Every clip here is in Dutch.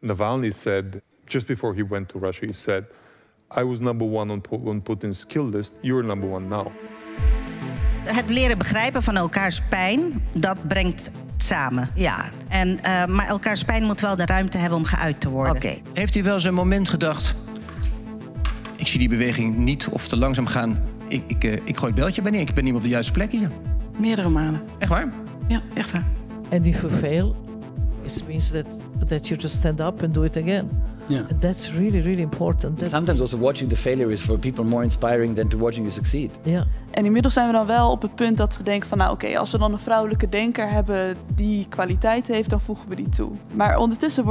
Navalny said, just before he went to Russia, he said, I was number one on Putin's kill list, you're number one now. Het leren begrijpen van elkaars pijn, dat brengt samen. Ja. Maar elkaars pijn moet wel de ruimte hebben om geuit te worden. Okay. Heeft u wel zo'n moment gedacht, ik zie die beweging niet of te langzaam gaan. Ik gooi het beltje bij neer, ik ben niet op de juiste plek hier. Meerdere malen. Echt waar? Ja, echt waar. En if you fail, it means that you just stand up and do it again. Yeah. That's really, really important. Sometimes also watching the failure is for people more inspiring than to watching you succeed. Yeah. En inmiddels zijn we dan wel op het punt dat we denken van, nou oké, als we dan een vrouwelijke denker hebben die kwaliteit heeft, dan voegen we die toe. Maar ondertussen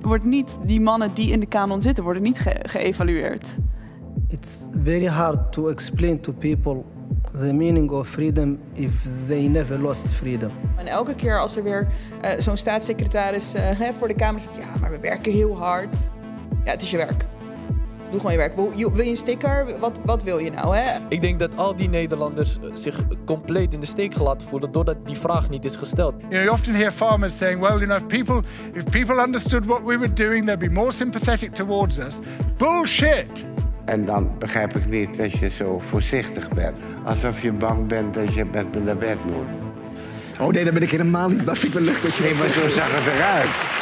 wordt niet die mannen die in de kanon zitten, worden niet geëvalueerd. It's very hard to explain to people the meaning of freedom if they never lost freedom. En elke keer als er weer zo'n staatssecretaris voor de Kamer zit, ja, maar we werken heel hard. Ja, het is je werk. Doe gewoon je werk. Wil je een sticker? Wat wil je nou, hè? Ik denk dat al die Nederlanders zich compleet in de steek gelaten voelen doordat die vraag niet is gesteld. You know, you often hear farmers saying, well, you know, if people understood what we were doing, they'd be more sympathetic towards us. Bullshit! En dan begrijp ik niet dat je zo voorzichtig bent. Alsof je bang bent dat je met me naar bed moet. Oh nee, dat ben ik helemaal niet. Maar vind ik wel leuk dat je... Nee, maar zo zag het eruit.